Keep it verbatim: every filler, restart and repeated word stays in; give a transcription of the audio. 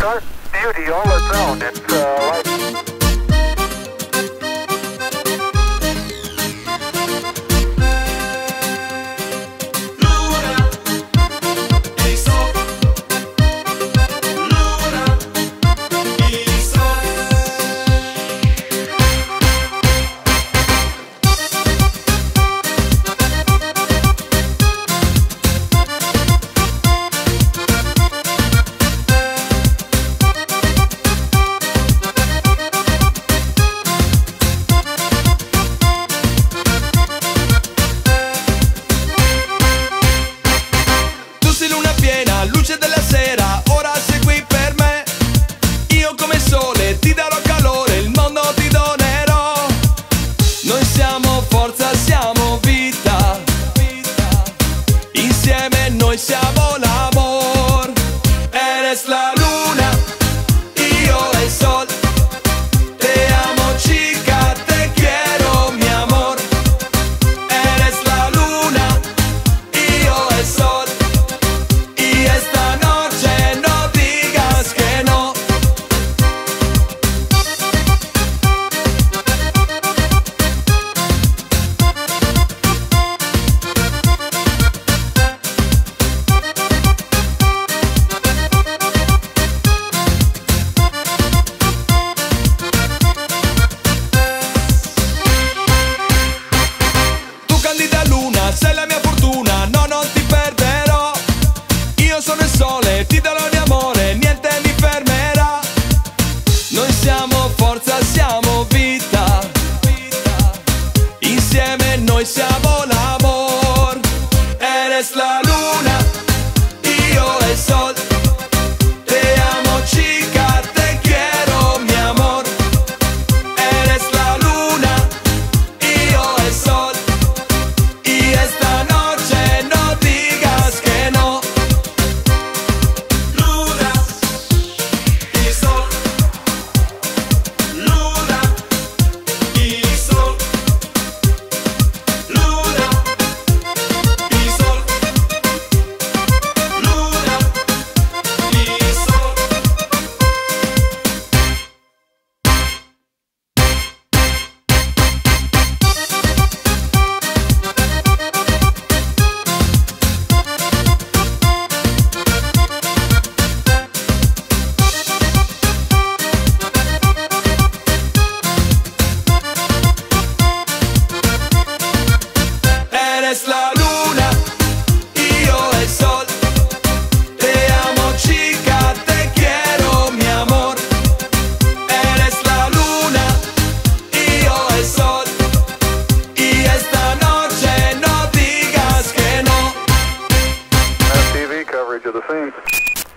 dark beauty all its own. It's uh, like... luce della sera, ora sei qui per me. Io come sole ti darò calore, il mondo ti donerò. Noi siamo forza, siamo vita. Insieme noi siamo l'amor. Eres la luna, io el sol. Te amo chica, te quiero mi amor. Eres la luna, io el sol. Sei la mia fortuna, no, non ti perderò. Io sono il sole, ti darò il mio amore, niente mi fermerà. Noi siamo forza, siamo vita. Insieme noi siamo l'amor. Eres la luna, io el sol. Te amo chica, te quiero mi amor. Eres la luna, io el sol. Esta noche no digas que no. Luna y sol. Luna y sol. Luna y sol. Luna y sol. Eres la luna, io el sol. Te amo chica, te quiero mi amor. Eres la luna, io el sol. Y esta noche no digas que no. That's T V coverage of the scene.